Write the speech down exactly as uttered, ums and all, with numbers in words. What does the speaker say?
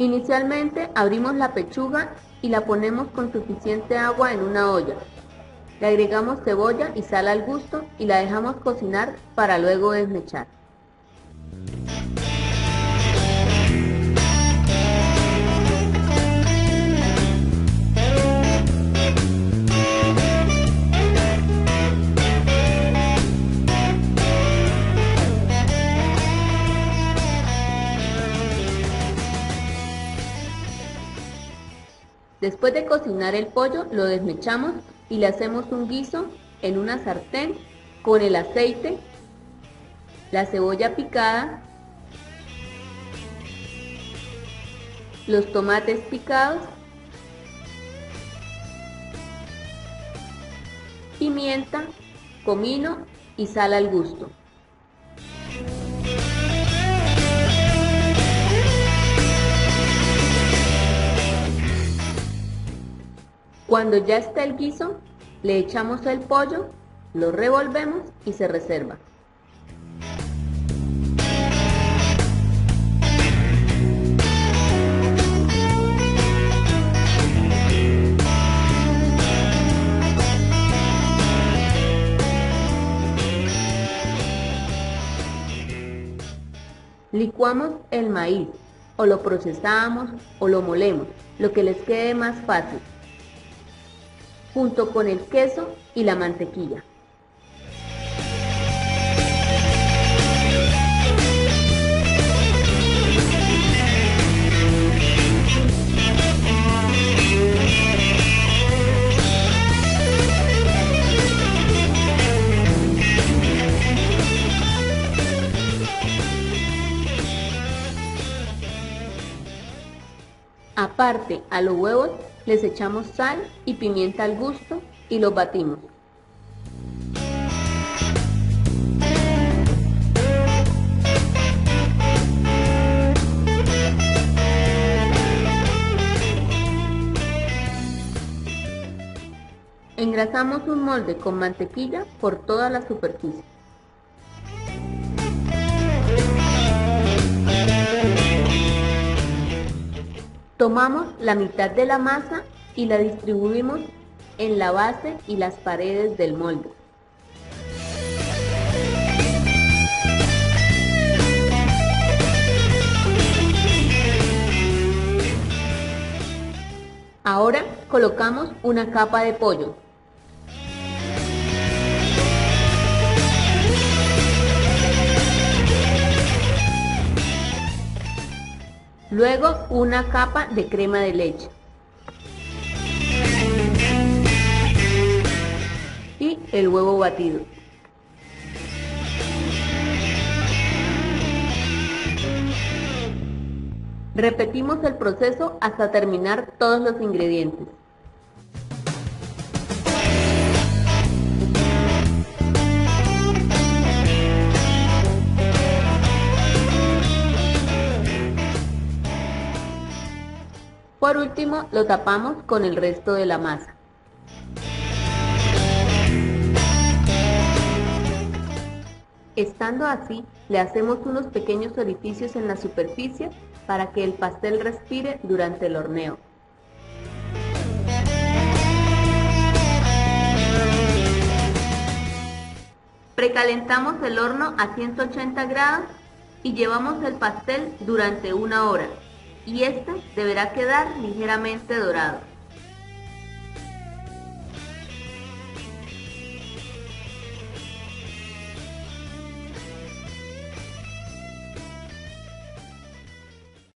Inicialmente abrimos la pechuga y la ponemos con suficiente agua en una olla. Le agregamos cebolla y sal al gusto y la dejamos cocinar para luego desmechar. Después de cocinar el pollo, lo desmechamos y le hacemos un guiso en una sartén con el aceite, la cebolla picada, los tomates picados, pimienta, comino y sal al gusto. Cuando ya está el guiso, le echamos el pollo, lo revolvemos y se reserva. Licuamos el maíz, o lo procesamos o lo molemos, lo que les quede más fácil, junto con el queso y la mantequilla. Aparte, a los huevos les echamos sal y pimienta al gusto y los batimos. Engrasamos un molde con mantequilla por toda la superficie. Tomamos la mitad de la masa y la distribuimos en la base y las paredes del molde. Ahora colocamos una capa de pollo. Luego una capa de crema de leche. Y el huevo batido. Repetimos el proceso hasta terminar todos los ingredientes. Por último, lo tapamos con el resto de la masa. Estando así, le hacemos unos pequeños orificios en la superficie para que el pastel respire durante el horneo. Precalentamos el horno a ciento ochenta grados y llevamos el pastel durante una hora. Y este deberá quedar ligeramente dorado.